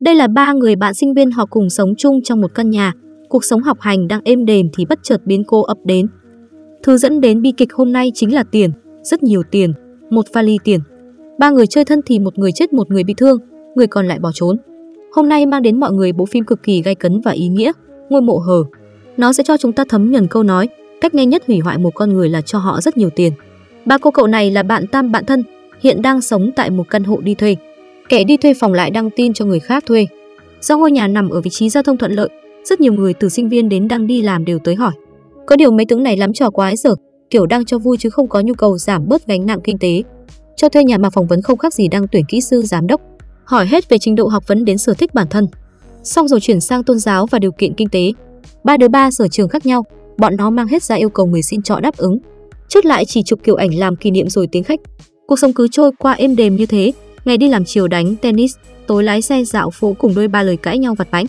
Đây là ba người bạn sinh viên, họ cùng sống chung trong một căn nhà. Cuộc sống học hành đang êm đềm thì bất chợt biến cố ập đến. Thứ dẫn đến bi kịch hôm nay chính là tiền, rất nhiều tiền, một vali tiền. Ba người chơi thân thì một người chết, một người bị thương, người còn lại bỏ trốn. Hôm nay mang đến mọi người bộ phim cực kỳ gay cấn và ý nghĩa, Ngôi mộ hở. Nó sẽ cho chúng ta thấm nhuần câu nói, cách nhanh nhất hủy hoại một con người là cho họ rất nhiều tiền. Ba cô cậu này là bạn tam bạn thân, hiện đang sống tại một căn hộ đi thuê. Kẻ đi thuê phòng lại đăng tin cho người khác thuê. Do ngôi nhà nằm ở vị trí giao thông thuận lợi, rất nhiều người từ sinh viên đến đang đi làm đều tới hỏi. Có điều mấy tướng này lắm trò quái dở, kiểu đang cho vui chứ không có nhu cầu giảm bớt gánh nặng kinh tế. Cho thuê nhà mà phỏng vấn không khác gì đang tuyển kỹ sư giám đốc, hỏi hết về trình độ học vấn đến sở thích bản thân. Xong rồi chuyển sang tôn giáo và điều kiện kinh tế. Ba đứa ba sở trường khác nhau, bọn nó mang hết ra yêu cầu người xin trọ đáp ứng. Chốt lại chỉ chụp kiểu ảnh làm kỷ niệm rồi tiếng khách. Cuộc sống cứ trôi qua êm đềm như thế, ngày đi làm chiều đánh tennis, tối lái xe dạo phố cùng đôi ba lời cãi nhau vặt vãnh.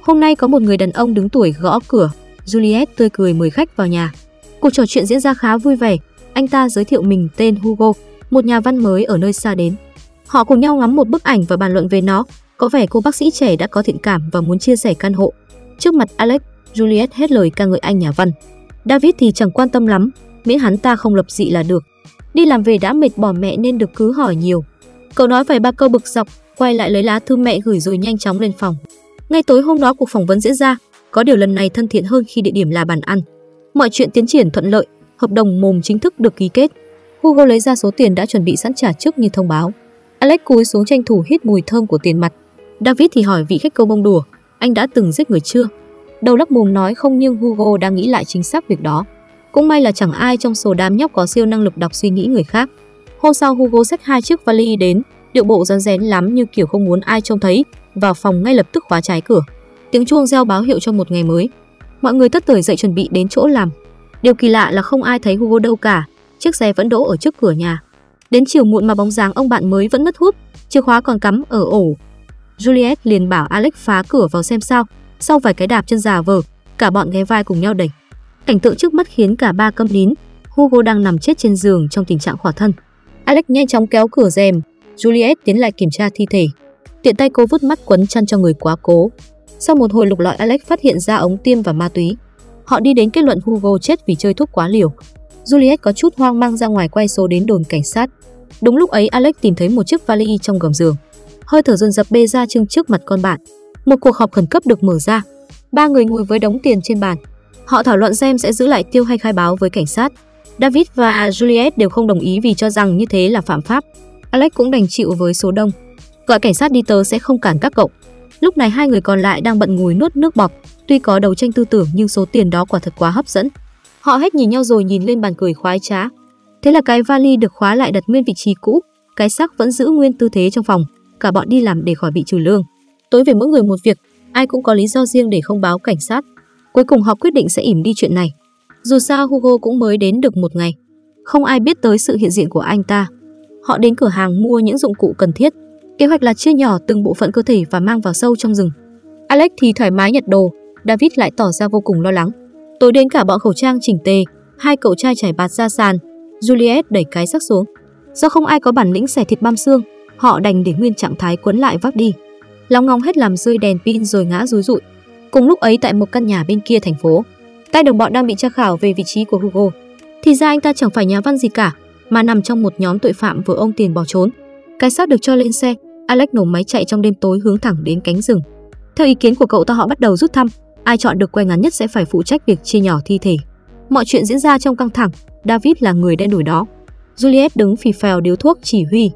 Hôm nay có một người đàn ông đứng tuổi gõ cửa, Juliet tươi cười mời khách vào nhà. Cuộc trò chuyện diễn ra khá vui vẻ, anh ta giới thiệu mình tên Hugo, một nhà văn mới ở nơi xa đến. Họ cùng nhau ngắm một bức ảnh và bàn luận về nó, có vẻ cô bác sĩ trẻ đã có thiện cảm và muốn chia sẻ căn hộ. Trước mặt Alex, Juliet hết lời ca ngợi anh nhà văn. David thì chẳng quan tâm lắm, miễn hắn ta không lập dị là được. Đi làm về đã mệt bỏ mẹ nên được cứ hỏi nhiều. Cậu nói vài ba câu bực dọc, quay lại lấy lá thư mẹ gửi rồi nhanh chóng lên phòng. Ngay tối hôm đó cuộc phỏng vấn diễn ra, có điều lần này thân thiện hơn khi địa điểm là bàn ăn. Mọi chuyện tiến triển thuận lợi, hợp đồng mồm chính thức được ký kết. Hugo lấy ra số tiền đã chuẩn bị sẵn trả trước như thông báo. Alex cúi xuống tranh thủ hít mùi thơm của tiền mặt. David thì hỏi vị khách câu bông đùa, anh đã từng giết người chưa? Đầu lắc mồm nói không, nhưng Hugo đang nghĩ lại chính xác việc đó. Cũng may là chẳng ai trong số đám nhóc có siêu năng lực đọc suy nghĩ người khác. Hôm sau Hugo xách hai chiếc vali đến, điệu bộ rón rén lắm như kiểu không muốn ai trông thấy, vào phòng ngay lập tức khóa trái cửa. Tiếng chuông reo báo hiệu cho một ngày mới. Mọi người tất tưởi dậy chuẩn bị đến chỗ làm. Điều kỳ lạ là không ai thấy Hugo đâu cả, chiếc xe vẫn đỗ ở trước cửa nhà. Đến chiều muộn mà bóng dáng ông bạn mới vẫn mất hút, chìa khóa còn cắm ở ổ. Juliet liền bảo Alex phá cửa vào xem sao, sau vài cái đạp chân giả vờ, cả bọn ghé vai cùng nhau đẩy. Cảnh tượng trước mắt khiến cả ba câm nín. Hugo đang nằm chết trên giường trong tình trạng khỏa thân. Alex nhanh chóng kéo cửa rèm, Juliet tiến lại kiểm tra thi thể. Tiện tay cô vứt mắt quấn chăn cho người quá cố. Sau một hồi lục lọi, Alex phát hiện ra ống tiêm và ma túy. Họ đi đến kết luận Hugo chết vì chơi thuốc quá liều. Juliet có chút hoang mang ra ngoài quay số đến đồn cảnh sát. Đúng lúc ấy Alex tìm thấy một chiếc vali trong gầm giường. Hơi thở dồn dập bê ra chừng trước mặt con bạn. Một cuộc họp khẩn cấp được mở ra. Ba người ngồi với đống tiền trên bàn. Họ thảo luận xem sẽ giữ lại tiêu hay khai báo với cảnh sát. David và Juliet đều không đồng ý vì cho rằng như thế là phạm pháp. Alex cũng đành chịu với số đông. Gọi cảnh sát đi, tớ sẽ không cản các cậu. Lúc này hai người còn lại đang bận ngồi nuốt nước bọt. Tuy có đấu tranh tư tưởng nhưng số tiền đó quả thật quá hấp dẫn. Họ hết nhìn nhau rồi nhìn lên bàn cười khoái trá. Thế là cái vali được khóa lại đặt nguyên vị trí cũ, cái xác vẫn giữ nguyên tư thế trong phòng. Cả bọn đi làm để khỏi bị trừ lương. Tối về mỗi người một việc, ai cũng có lý do riêng để không báo cảnh sát. Cuối cùng họ quyết định sẽ ỉm đi chuyện này. Dù sao Hugo cũng mới đến được một ngày, không ai biết tới sự hiện diện của anh ta. Họ đến cửa hàng mua những dụng cụ cần thiết. Kế hoạch là chia nhỏ từng bộ phận cơ thể và mang vào sâu trong rừng. Alex thì thoải mái nhặt đồ, David lại tỏ ra vô cùng lo lắng. Tối đến cả bọn khẩu trang chỉnh tề, hai cậu trai trải bạt ra sàn. Juliet đẩy cái xác xuống. Do không ai có bản lĩnh xẻ thịt băm xương, họ đành để nguyên trạng thái quấn lại vác đi. Lóng ngóng hết làm rơi đèn pin rồi ngã rúi rụi. Cùng lúc ấy tại một căn nhà bên kia thành phố, tay đồng bọn đang bị tra khảo về vị trí của Hugo. Thì ra anh ta chẳng phải nhà văn gì cả, mà nằm trong một nhóm tội phạm vừa ôm tiền bỏ trốn. Cái xác được cho lên xe, Alex nổ máy chạy trong đêm tối hướng thẳng đến cánh rừng. Theo ý kiến của cậu ta, họ bắt đầu rút thăm, ai chọn được que ngắn nhất sẽ phải phụ trách việc chia nhỏ thi thể. Mọi chuyện diễn ra trong căng thẳng, David là người đen đủi đó. Juliet đứng phì phèo điếu thuốc chỉ huy.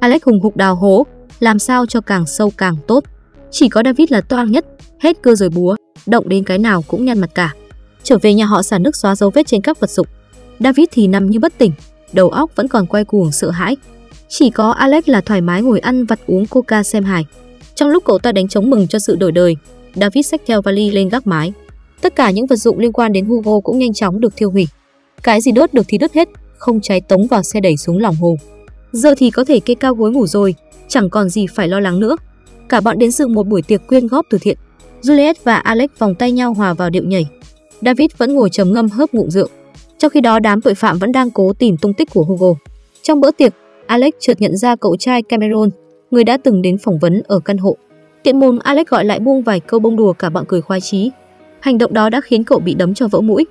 Alex hùng hục đào hố, làm sao cho càng sâu càng tốt. Chỉ có David là toang nhất, hết cưa rồi búa, động đến cái nào cũng nhăn mặt cả. Trở về nhà họ xả nước xóa dấu vết trên các vật dụng. David thì nằm như bất tỉnh, đầu óc vẫn còn quay cuồng sợ hãi. Chỉ có Alex là thoải mái ngồi ăn vặt uống coca xem hài. Trong lúc cậu ta đánh trống mừng cho sự đổi đời, David xách theo vali lên gác mái. Tất cả những vật dụng liên quan đến Hugo cũng nhanh chóng được thiêu hủy. Cái gì đốt được thì đốt hết, không cháy tống vào xe đẩy xuống lòng hồ. Giờ thì có thể kê cao gối ngủ rồi, chẳng còn gì phải lo lắng nữa. Cả bọn đến dự một buổi tiệc quyên góp từ thiện. Juliet và Alex vòng tay nhau hòa vào điệu nhảy. David vẫn ngồi trầm ngâm hớp ngụm rượu. Trong khi đó đám tội phạm vẫn đang cố tìm tung tích của Hugo. Trong bữa tiệc, Alex chợt nhận ra cậu trai Cameron, người đã từng đến phỏng vấn ở căn hộ. Tiện mồm Alex gọi lại buông vài câu bông đùa cả bọn cười khoái chí. Hành động đó đã khiến cậu bị đấm cho vỡ mũi.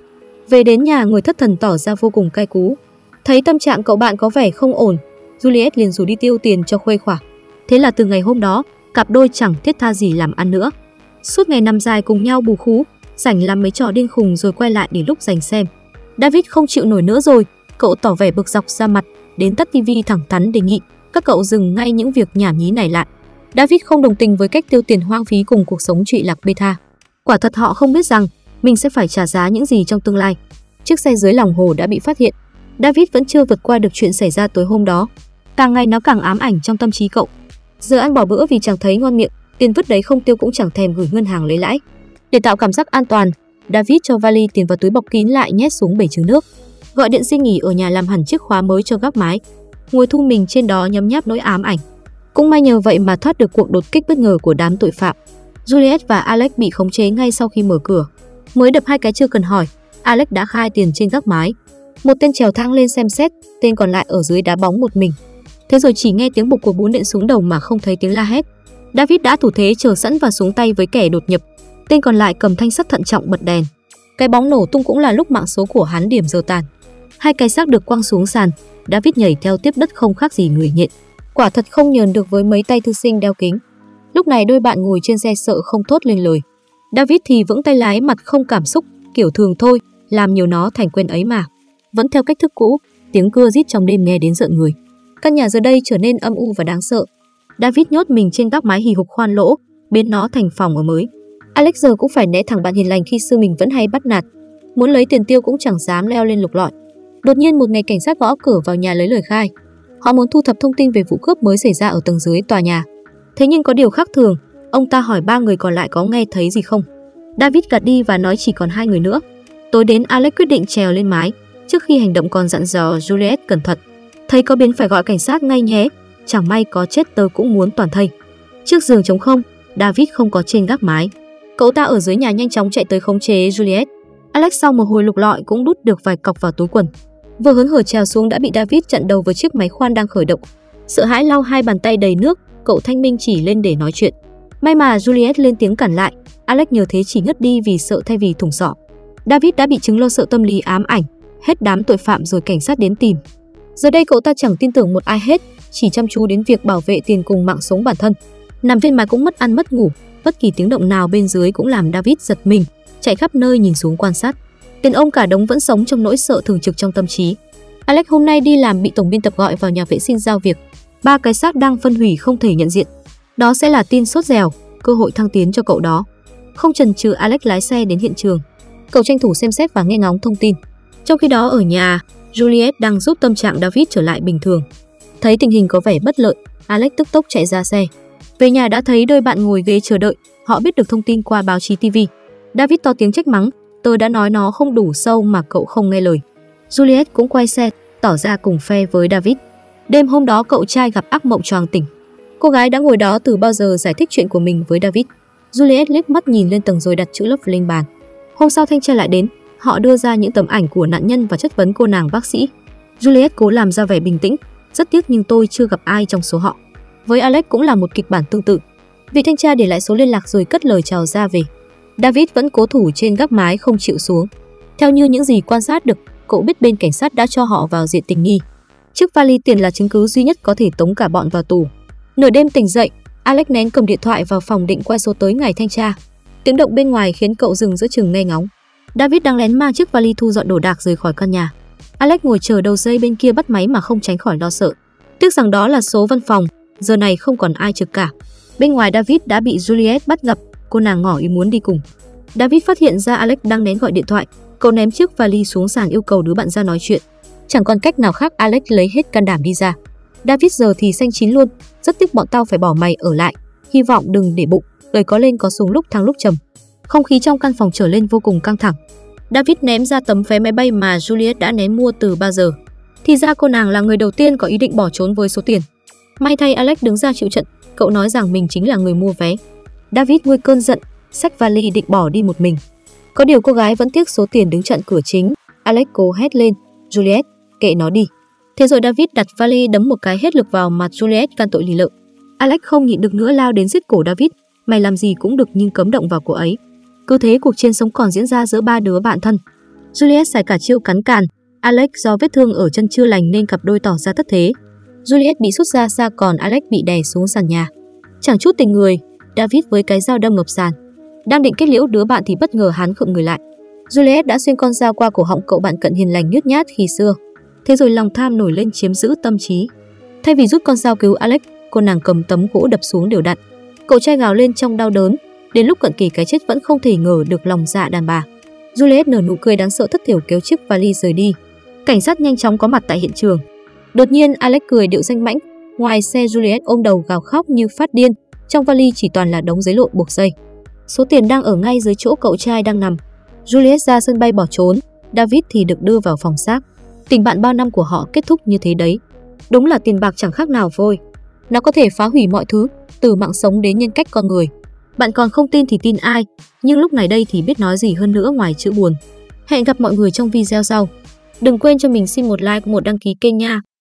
Về đến nhà, người thất thần tỏ ra vô cùng cay cú. Thấy tâm trạng cậu bạn có vẻ không ổn, Juliet liền rủ đi tiêu tiền cho khuây khỏa. Thế là từ ngày hôm đó, cặp đôi chẳng thiết tha gì làm ăn nữa. Suốt ngày nằm dài cùng nhau bù khú, rảnh làm mấy trò điên khùng rồi quay lại để lúc rảnh xem. David không chịu nổi nữa rồi, cậu tỏ vẻ bực dọc ra mặt, đến tắt tivi thẳng thắn đề nghị các cậu dừng ngay những việc nhảm nhí này lại. David không đồng tình với cách tiêu tiền hoang phí cùng cuộc sống trụy lạc bê tha. Quả thật họ không biết rằng mình sẽ phải trả giá những gì trong tương lai. Chiếc xe dưới lòng hồ đã bị phát hiện. David vẫn chưa vượt qua được chuyện xảy ra tối hôm đó. Càng ngày nó càng ám ảnh trong tâm trí cậu. Giờ ăn bỏ bữa vì chẳng thấy ngon miệng, tiền vứt đấy không tiêu cũng chẳng thèm gửi ngân hàng lấy lãi. Để tạo cảm giác an toàn, David cho vali tiền vào túi bọc kín lại nhét xuống bể trứng nước. Gọi điện xin nghỉ ở nhà làm hẳn chiếc khóa mới cho gác mái. Ngồi thu mình trên đó nhấm nháp nỗi ám ảnh. Cũng may nhờ vậy mà thoát được cuộc đột kích bất ngờ của đám tội phạm. Juliet và Alex bị khống chế ngay sau khi mở cửa. Mới đập hai cái chưa cần hỏi, Alex đã khai tiền trên gác mái. Một tên trèo thang lên xem xét, tên còn lại ở dưới đá bóng một mình. Thế rồi chỉ nghe tiếng bục của bốn đện xuống đầu mà không thấy tiếng la hét. David đã thủ thế chờ sẵn và xuống tay với kẻ đột nhập. Tên còn lại cầm thanh sắt thận trọng bật đèn. Cái bóng nổ tung cũng là lúc mạng số của hắn điểm giờ tàn. Hai cái xác được quăng xuống sàn, David nhảy theo tiếp đất không khác gì người nhện. Quả thật không nhờn được với mấy tay thư sinh đeo kính. Lúc này đôi bạn ngồi trên xe sợ không thốt lên lời. David thì vững tay lái mặt không cảm xúc, kiểu thường thôi, làm nhiều nó thành quen ấy mà. Vẫn theo cách thức cũ, tiếng cưa rít trong đêm nghe đến rợn người. Căn nhà giờ đây trở nên âm u và đáng sợ. David nhốt mình trên gác mái hì hục khoan lỗ, biến nó thành phòng ở mới. Alex giờ cũng phải né thẳng bạn hiền lành khi sư mình vẫn hay bắt nạt. Muốn lấy tiền tiêu cũng chẳng dám leo lên lục lọi. Đột nhiên một ngày cảnh sát gõ cửa vào nhà lấy lời khai. Họ muốn thu thập thông tin về vụ cướp mới xảy ra ở tầng dưới tòa nhà. Thế nhưng có điều khác thường, ông ta hỏi ba người còn lại có nghe thấy gì không. David gạt đi và nói chỉ còn hai người nữa. Tối đến Alex quyết định trèo lên mái. Trước khi hành động còn dặn dò Juliet cẩn thận. Thấy có biến phải gọi cảnh sát ngay nhé, chẳng may có chết tớ cũng muốn toàn thây. Chiếc giường trống không, David không có trên gác mái. Cậu ta ở dưới nhà nhanh chóng chạy tới khống chế Juliet. Alex sau một hồi lục lọi cũng đút được vài cọc vào túi quần. Vừa hớn hở trèo xuống đã bị David chặn đầu với chiếc máy khoan đang khởi động. Sợ hãi lau hai bàn tay đầy nước, cậu thanh minh chỉ lên để nói chuyện. May mà Juliet lên tiếng cản lại, Alex nhờ thế chỉ ngất đi vì sợ thay vì thủng sọ. David đã bị chứng lo sợ tâm lý ám ảnh, hết đám tội phạm rồi cảnh sát đến tìm. Giờ đây cậu ta chẳng tin tưởng một ai hết, chỉ chăm chú đến việc bảo vệ tiền cùng mạng sống bản thân. Nằm trên mái cũng mất ăn mất ngủ, bất kỳ tiếng động nào bên dưới cũng làm David giật mình, chạy khắp nơi nhìn xuống quan sát. Tên ông cả đống vẫn sống trong nỗi sợ thường trực trong tâm trí. Alex hôm nay đi làm bị tổng biên tập gọi vào nhà vệ sinh giao việc. Ba cái xác đang phân hủy không thể nhận diện. Đó sẽ là tin sốt dẻo, cơ hội thăng tiến cho cậu đó. Không chần chừ Alex lái xe đến hiện trường. Cậu tranh thủ xem xét và nghe ngóng thông tin. Trong khi đó ở nhà, Juliet đang giúp tâm trạng David trở lại bình thường. Thấy tình hình có vẻ bất lợi, Alex tức tốc chạy ra xe. Về nhà đã thấy đôi bạn ngồi ghế chờ đợi, họ biết được thông tin qua báo chí TV. David to tiếng trách mắng, tớ đã nói nó không đủ sâu mà cậu không nghe lời. Juliet cũng quay xe, tỏ ra cùng phe với David. Đêm hôm đó cậu trai gặp ác mộng choàng tỉnh. Cô gái đã ngồi đó từ bao giờ giải thích chuyện của mình với David. Juliet liếc mắt nhìn lên tầng rồi đặt chữ lấp lên bàn. Hôm sau thanh tra lại đến, họ đưa ra những tấm ảnh của nạn nhân và chất vấn cô nàng bác sĩ. Juliet cố làm ra vẻ bình tĩnh, rất tiếc nhưng tôi chưa gặp ai trong số họ. Với Alex cũng là một kịch bản tương tự. Vị thanh tra để lại số liên lạc rồi cất lời chào ra về. David vẫn cố thủ trên gác mái không chịu xuống. Theo như những gì quan sát được, cậu biết bên cảnh sát đã cho họ vào diện tình nghi. Chiếc vali tiền là chứng cứ duy nhất có thể tống cả bọn vào tù. Nửa đêm tỉnh dậy, Alex nén cầm điện thoại vào phòng định quay số tới ngày thanh tra. Tiếng động bên ngoài khiến cậu dừng giữa chừng nghe ngóng. David đang lén mang chiếc vali thu dọn đồ đạc rời khỏi căn nhà. Alex ngồi chờ đầu dây bên kia bắt máy mà không tránh khỏi lo sợ. Tiếc rằng đó là số văn phòng, giờ này không còn ai trực cả. Bên ngoài David đã bị Juliet bắt gặp, cô nàng ngỏ ý muốn đi cùng. David phát hiện ra Alex đang nén gọi điện thoại, cậu ném chiếc vali xuống sàn yêu cầu đứa bạn ra nói chuyện. Chẳng còn cách nào khác Alex lấy hết can đảm đi ra. David giờ thì xanh chín luôn, rất tiếc bọn tao phải bỏ mày ở lại. Hy vọng đừng để bụng, đời có lên có xuống lúc thăng lúc trầm. Không khí trong căn phòng trở lên vô cùng căng thẳng. David ném ra tấm vé máy bay mà Juliet đã ném mua từ bao giờ. Thì ra cô nàng là người đầu tiên có ý định bỏ trốn với số tiền. May thay Alex đứng ra chịu trận, cậu nói rằng mình chính là người mua vé. David nguôi cơn giận, xách vali định bỏ đi một mình. Có điều cô gái vẫn tiếc số tiền đứng chặn cửa chính. Alex cố hét lên, Juliet, kệ nó đi. Thế rồi David đặt vali đấm một cái hết lực vào mặt Juliet can tội lì lợm. Alex không nhịn được nữa lao đến giết cổ David. mày làm gì cũng được nhưng cấm động vào cô ấy. Cứ thế cuộc chiến sống còn diễn ra giữa ba đứa bạn thân. Juliet xài cả chiêu cắn càn. Alex do vết thương ở chân chưa lành nên cặp đôi tỏ ra thất thế. Juliet bị sút ra xa còn Alex bị đè xuống sàn nhà. Chẳng chút tình người, David với cái dao đâm ngập sàn. Đang định kết liễu đứa bạn thì bất ngờ hắn khựng người lại. Juliet đã xuyên con dao qua cổ họng cậu bạn cận hiền lành nhút nhát khi xưa. Thế rồi lòng tham nổi lên chiếm giữ tâm trí. Thay vì rút con dao cứu Alex, cô nàng cầm tấm gỗ đập xuống đều đặn. Cậu trai gào lên trong đau đớn. Đến lúc cận kề cái chết vẫn không thể ngờ được lòng dạ đàn bà. Juliet nở nụ cười đáng sợ thất thiểu kéo chiếc vali rời đi. Cảnh sát nhanh chóng có mặt tại hiện trường. Đột nhiên Alex cười điệu danh mãnh. Ngoài xe Juliet ôm đầu gào khóc như phát điên. Trong vali chỉ toàn là đống giấy lộn buộc dây. Số tiền đang ở ngay dưới chỗ cậu trai đang nằm. Juliet ra sân bay bỏ trốn. David thì được đưa vào phòng xác. Tình bạn bao năm của họ kết thúc như thế đấy. Đúng là tiền bạc chẳng khác nào vôi. Nó có thể phá hủy mọi thứ, từ mạng sống đến nhân cách con người. Bạn còn không tin thì tin ai, nhưng lúc này đây thì biết nói gì hơn nữa ngoài chữ buồn. Hẹn gặp mọi người trong video sau. Đừng quên cho mình xin một like, một đăng ký kênh nha.